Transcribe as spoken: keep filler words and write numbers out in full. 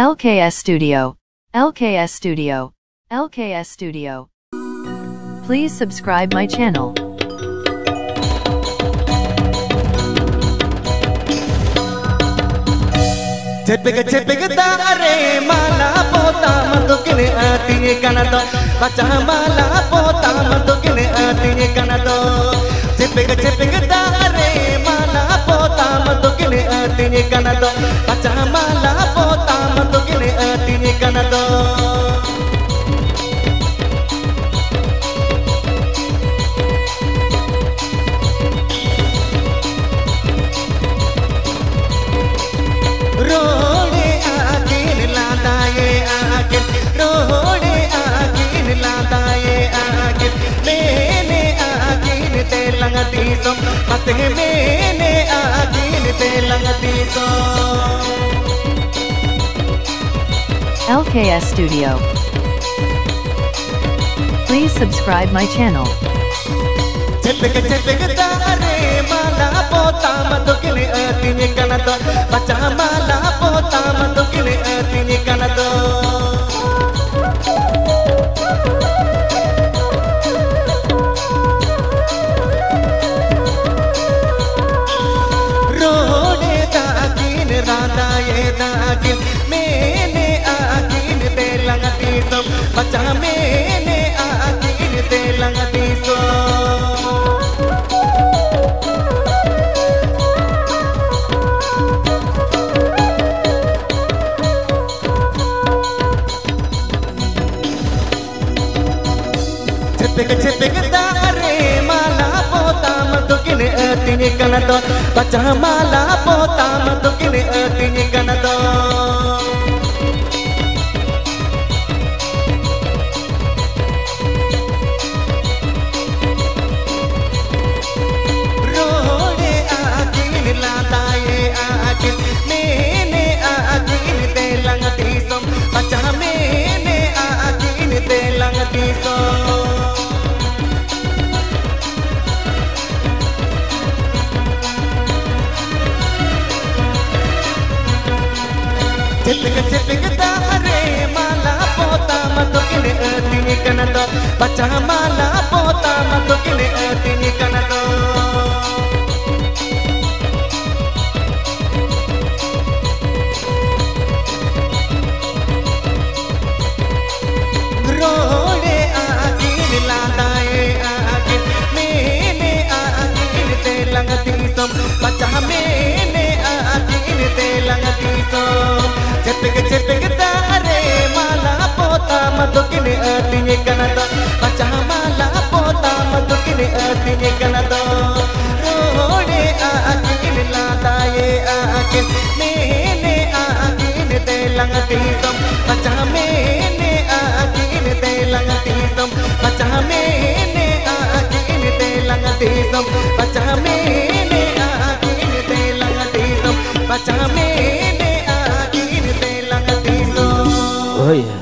L K S Studio, L K S Studio, L K S Studio. Please subscribe my channel. झपक झपकता अरे माला पोता मधुकिन आती है कनदो बचा माला पोता मधुकिन आती है कनदो झपक झपकता अरे माला पोता मधुकिन आती है कनदो बचा माला पोता मधुकिन आती है कनदो लगती फतेह मैंने आगीन पे लगती सो L K S Studio Please subscribe my channel झपक झपकता अरे माला पोता मधुकिन आती है कनदो बचा माला पोता मधुकिन आती है कनदो मैंने आगीन पे लगती सो बचा मैंने आगीन पे लगती सो झपक झपकता अरे माला पोता मधुकिन आती है कनदो बचा माला पोता मधुकिन आती है कनदो झपक झपकता अरे माला पोता मधुकिन आती है कनदो बचा माला पोता मधुकिन आती है कनदो रोड़े आगीन लादाए आगीन मैंने आगीन ते लगती सो बचा मैंने आगीन ते लगती सो झपक झपकता अरे माला पोता मधुकिन आती है कनदो बचा माला पोता मधुकिन आती है कनदो रोड़े आगीन लादाए आगीन मैंने आगीन ते लगती सो बचा मैंने आगीन ते लगती सो बचा मैंने आगीन ते लगती सो बचा मैंने आगीन ते लगती सो बचा मैंने Oh yeah.